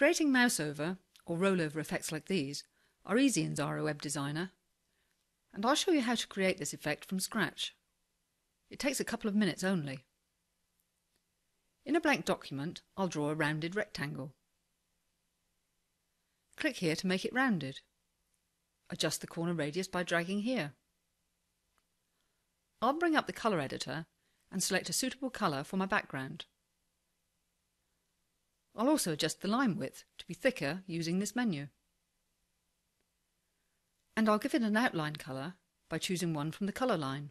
Creating mouseover or rollover effects like these are easy in Xara Web Designer, and I'll show you how to create this effect from scratch. It takes a couple of minutes only. In a blank document, I'll draw a rounded rectangle. Click here to make it rounded. Adjust the corner radius by dragging here. I'll bring up the colour editor and select a suitable colour for my background. I'll also adjust the line width to be thicker using this menu. And I'll give it an outline colour by choosing one from the colour line.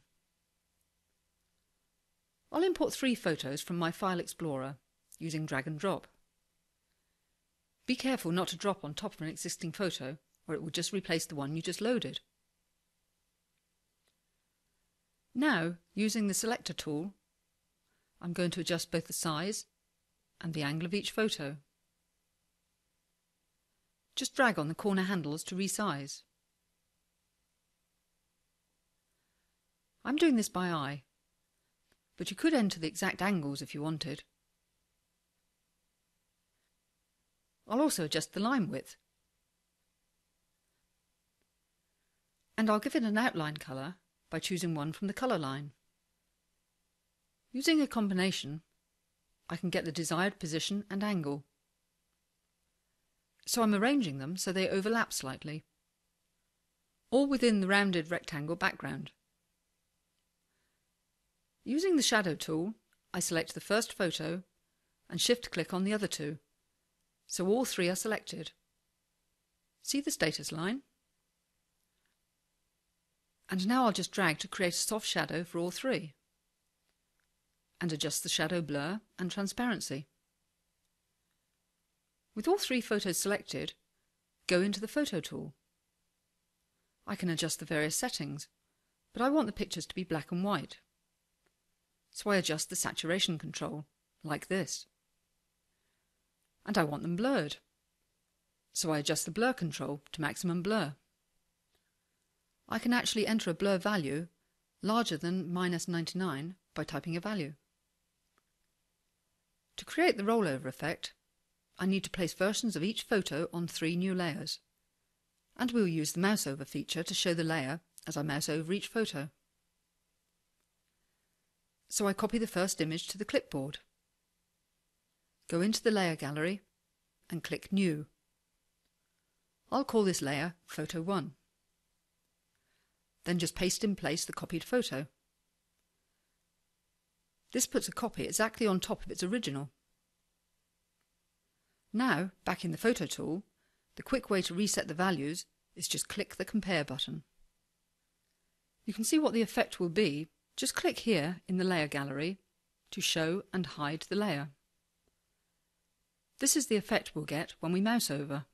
I'll import 3 photos from my File Explorer using drag and drop. Be careful not to drop on top of an existing photo, or it will just replace the one you just loaded. Now, using the selector tool, I'm going to adjust both the size and the angle of each photo. Just drag on the corner handles to resize. I'm doing this by eye, but you could enter the exact angles if you wanted. I'll also adjust the line width, and I'll give it an outline colour by choosing one from the colour line. Using a combination, I can get the desired position and angle. So I'm arranging them so they overlap slightly, all within the rounded rectangle background. Using the shadow tool, I select the first photo and shift-click on the other two, so all 3 are selected. See the status line? And now I'll just drag to create a soft shadow for all 3, and adjust the shadow blur and transparency. With all 3 photos selected, go into the photo tool. I can adjust the various settings, but I want the pictures to be black and white, so I adjust the saturation control, like this. And I want them blurred, so I adjust the blur control to maximum blur. I can actually enter a blur value larger than -99 by typing a value. To create the rollover effect, I need to place versions of each photo on 3 new layers, and we'll use the mouse over feature to show the layer as I mouse over each photo. So I copy the first image to the clipboard, go into the layer gallery and click New. I'll call this layer Photo 1. Then just paste in place the copied photo. This puts a copy exactly on top of its original. Now, back in the photo tool, the quick way to reset the values is just click the compare button. You can see what the effect will be. Just click here in the layer gallery to show and hide the layer. This is the effect we'll get when we mouse over.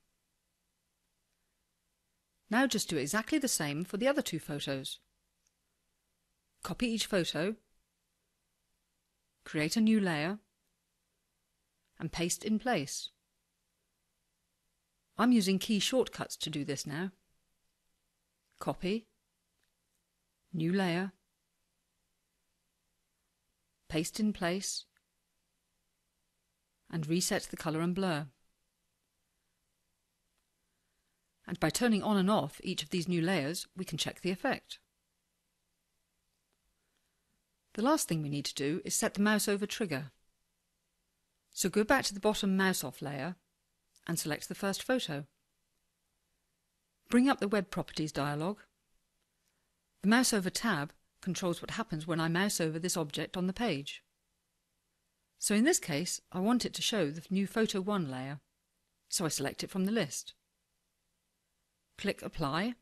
Now just do exactly the same for the other 2 photos. Copy each photo, create a new layer, and paste in place. I'm using key shortcuts to do this now. Copy, new layer, paste in place, and reset the colour and blur. And by turning on and off each of these new layers, we can check the effect. The last thing we need to do is set the mouse over trigger. So go back to the bottom mouse off layer and select the first photo. Bring up the Web Properties dialog. The mouse over tab controls what happens when I mouse over this object on the page. So in this case, I want it to show the new Photo 1 layer, so I select it from the list. Click Apply,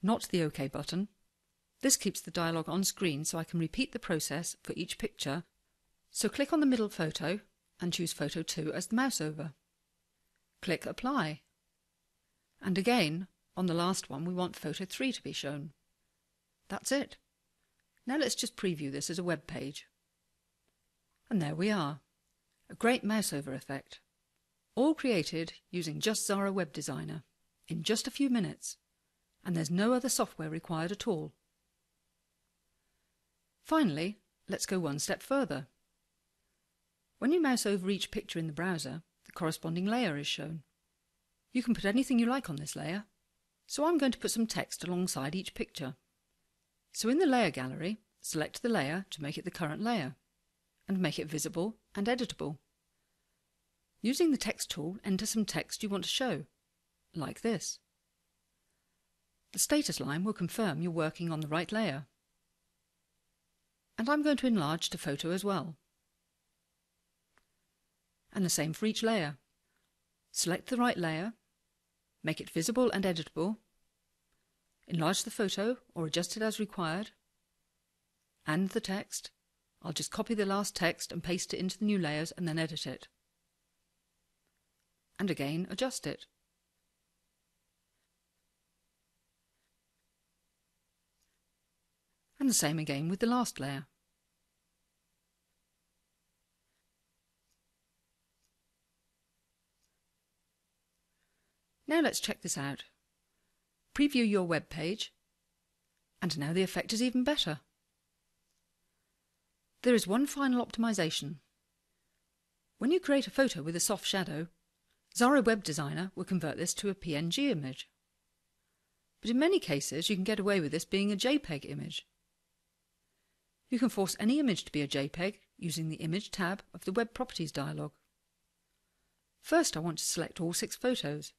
not the OK button. This keeps the dialog on screen so I can repeat the process for each picture. So click on the middle photo and choose Photo 2 as the mouse over. Click Apply. And again, on the last one we want Photo 3 to be shown. That's it. Now let's just preview this as a web page. And there we are. A great mouse over effect. All created using just Xara Web Designer, in just a few minutes, and there's no other software required at all. Finally, let's go one step further. When you mouse over each picture in the browser, the corresponding layer is shown. You can put anything you like on this layer, so I'm going to put some text alongside each picture. So in the layer gallery, select the layer to make it the current layer, and make it visible and editable. Using the text tool, enter some text you want to show, like this. The status line will confirm you're working on the right layer. And I'm going to enlarge the photo as well. And the same for each layer. Select the right layer, make it visible and editable, enlarge the photo or adjust it as required, and the text. I'll just copy the last text and paste it into the new layers and then edit it. And again, adjust it. And the same again with the last layer. Now let's check this out. Preview your web page, and now the effect is even better. There is one final optimization. When you create a photo with a soft shadow, Xara Web Designer will convert this to a PNG image. But in many cases you can get away with this being a JPEG image. You can force any image to be a JPEG using the Image tab of the Web Properties dialog. First I want to select all 6 photos,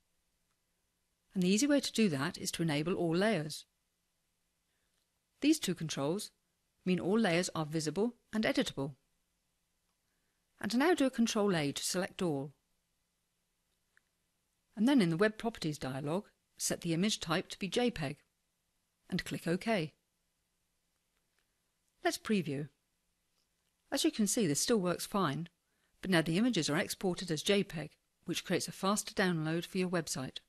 and the easy way to do that is to enable all layers. These two controls mean all layers are visible and editable. And now do a Control A to select all. And then in the Web Properties dialog, set the image type to be JPEG and click OK. Let's preview. As you can see, this still works fine, but now the images are exported as JPEG, which creates a faster download for your website.